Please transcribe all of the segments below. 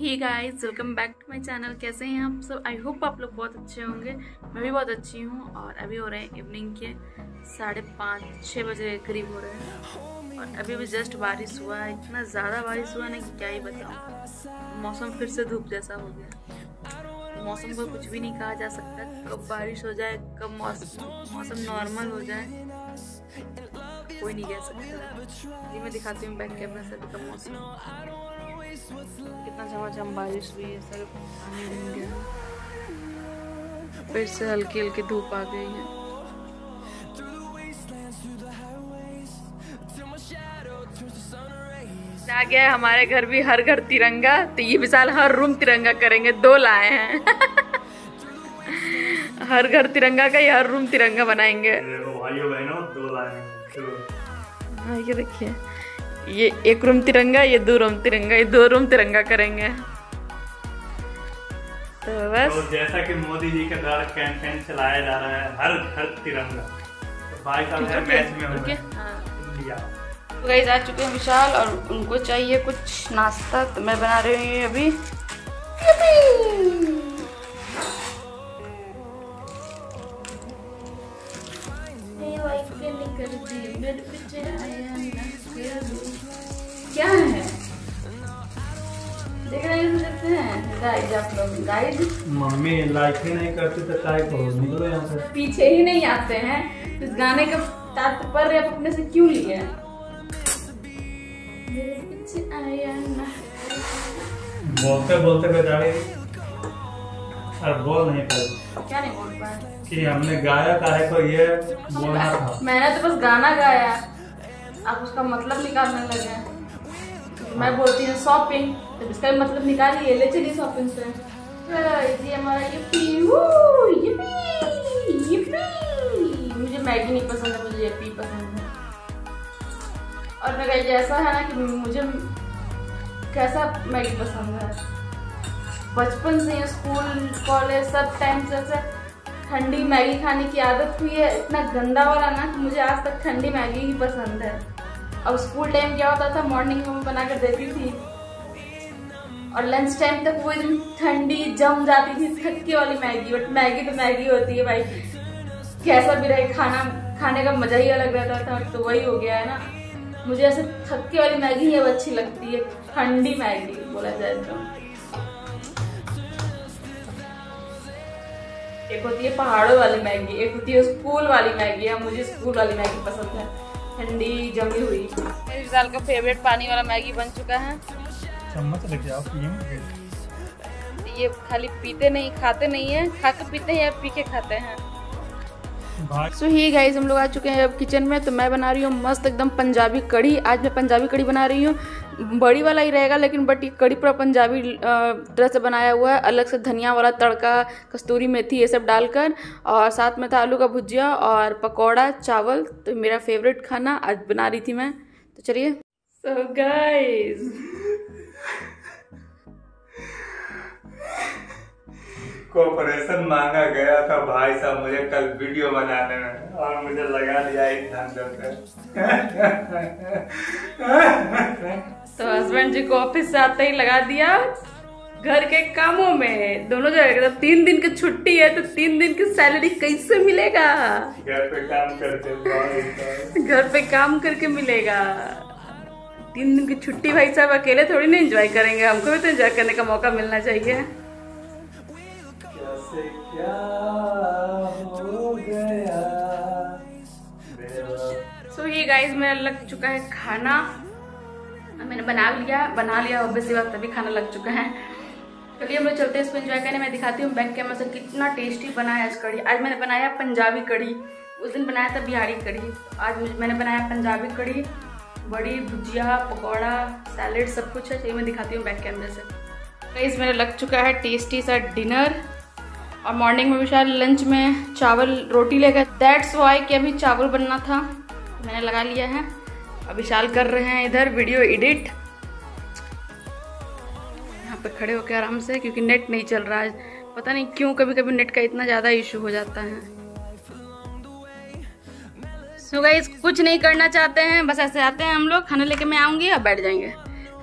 Hey guys, welcome back to my channel. कैसे हैं आप सब? आई होप आप लोग बहुत अच्छे होंगे। मैं भी बहुत अच्छी हूँ। और अभी हो रहे हैं इवनिंग के 5:30-6 बजे करीब हो रहे हैं। और अभी भी जस्ट बारिश हुआ है। इतना ज़्यादा बारिश हुआ ना कि क्या ही बताऊँ। मौसम फिर से धूप जैसा हो गया। मौसम को कुछ भी नहीं कहा जा सकता। कब बारिश हो जाए, कब मौसम नॉर्मल हो जाए, कोई नहीं कह सकता। जी मैं दिखाती हूँ बैक कैमरा से अभी का मौसम कितना झमाझम बारिश हुई है। सर पानी भर गया। फिर से हल्की हल्की धूप आ गई है। आ गया हमारे घर भी हर घर तिरंगा। तो ये विशाल हर रूम तिरंगा करेंगे। 2 लाए हैं हर घर तिरंगा का, ये हर रूम तिरंगा बनाएंगे। भाइयों बहनों 2 लाए हैं। हाँ ये देखिए, ये 1 रूम तिरंगा, ये 2 रूम तिरंगा, ये 2 रूम तिरंगा करेंगे। तो बस तो जैसा कि मोदी जी का द्वारा कैंपेन चलाया जा रहा है, हर घर तिरंगा। तो भाई साहब है मैच में होंगे। तो गाइस आ चुके हैं विशाल और उनको चाहिए कुछ नाश्ता। तो मैं बना रही हूँ अभी क्या है, देख रहे हैं गाइड आप लोग। गाइड मम्मी लाइक ही नहीं करती तो क्या करो, निकलो यहाँ से। पीछे ही नहीं आते हैं। इस गाने का तात्पर्य आप अपने से क्यों लिए? बोलते बोलते बेचारे और बोल नहीं पाए। क्या नहीं बोल पाए कि हमने गाया काहे को, ये बोलना था। मैंने तो बस गाना गाया, आप उसका मतलब निकालने लगे। मैं बोलती हूँ शॉपिंग, तो इसका मतलब निकालिए, ले चलिए शॉपिंग से। ये हमारा यूपी। मुझे मैगी नहीं पसंद है, मुझे यूपी पसंद है। और मेरा ऐसा है ना कि मुझे कैसा मैगी पसंद है। बचपन से ही स्कूल कॉलेज सब टाइम से ठंडी मैगी खाने की आदत हुई है। इतना गंदा वाला ना कि मुझे आज तक ठंडी मैगी ही पसंद है। अब स्कूल टाइम क्या होता था, मॉर्निंग में मैं बना कर देती थी और लंच टाइम तक वो एकदम ठंडी जम जाती थी, थक्के वाली मैगी। बट मैगी तो मैगी होती है भाई, कैसा भी रहे, खाना खाने का मजा ही अलग रहता था। तो वही हो गया है ना, मुझे ऐसे थक्के वाली मैगी ही अब अच्छी लगती है, ठंडी मैगी बोला जाए तो। एक होती है पहाड़ों वाली मैगी, एक होती है स्कूल वाली मैगी। या मुझे स्कूल वाली मैगी पसंद है, ठंडी जमी हुई। विशाल का फेवरेट पानी वाला मैगी बन चुका है। चम्मच लेके आओ, ये खाली पीते नहीं, खाते नहीं है, खा के पीते हैं या पी के खाते हैं। सो ही गाइस, हम लोग आ चुके हैं अब किचन में। तो मैं बना रही हूँ मस्त एकदम पंजाबी कढ़ी। आज मैं पंजाबी कढ़ी बना रही हूँ, बड़ी वाला ही रहेगा लेकिन बट ये कढ़ी पूरा पंजाबी तरह से बनाया हुआ है। अलग से धनिया वाला तड़का, कस्तूरी मेथी ये सब डालकर, और साथ में था आलू का भुजिया और पकौड़ा चावल। तो मेरा फेवरेट खाना आज बना रही थी मैं। तो चलिए। सो गाइस कोऑपरेशन मांगा गया था भाई साहब मुझे कल वीडियो बनाने में, और मुझे लगा लिया एक धंधे। तो हस्बैंड जी को ऑफिस से आते ही लगा दिया घर के कामों में, दोनों जगह। तो 3 दिन की छुट्टी है तो 3 दिन की सैलरी कैसे मिलेगा? घर पे काम करके घर पे काम करके मिलेगा। 3 दिन की छुट्टी भाई साहब अकेले थोड़ी ना एंजॉय करेंगे, हमको भी तो एंजॉय करने का मौका मिलना चाहिए। क्या हो गया? सो ये गाइस, मेरा लग चुका है खाना। मैंने बना लिया ऑब्वियसली बात, तभी खाना लग चुका है। चलिए हम लोग चलते हैं इसको एंजॉय करने। मैं दिखाती हूँ बैक कैमरा से कितना टेस्टी बनाया आज कढ़ी। आज मैंने बनाया पंजाबी कढ़ी, उस दिन बनाया था बिहारी कढ़ी। आज मैंने बनाया पंजाबी कढ़ी, बड़ी भुजिया, पकौड़ा, सैलेड, सब कुछ है। चलिए मैं दिखाती हूँ बैक कैमरे से। गाइस मेरा लग चुका है टेस्टी सा डिनर। और मॉर्निंग में विशाल लंच में चावल रोटी लेकर, दैट्स वाई कि अभी चावल बनना था, मैंने लगा लिया है। अब विशाल कर रहे हैं इधर वीडियो एडिट, यहाँ पे खड़े होकर आराम से, क्योंकि नेट नहीं चल रहा है। पता नहीं क्यों कभी कभी नेट का इतना ज़्यादा इशू हो जाता है। सो गाइस कुछ नहीं करना चाहते हैं, बस ऐसे आते हैं हम लोग, खाना लेके मैं आऊँगी और बैठ जाएंगे।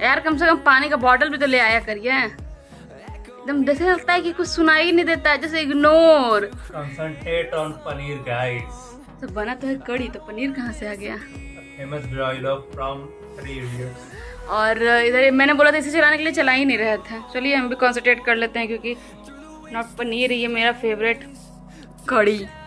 यार कम से कम पानी का बॉटल भी तो ले आया करिए। एकदम जैसे लगता है कि कुछ सुनाई नहीं देता है, जैसे ignore. Concentrate on paneer guys. तो बना तो है कड़ी, तो पनीर कहाँ से आ गया? Famous broiler from 3 Idiots. और इधर मैंने बोला था इसे चलाने के लिए, चला ही नहीं रहा था। चलिए हम भी कंसंट्रेट कर लेते हैं क्योंकि नॉट पनीर, ये मेरा फेवरेट कड़ी।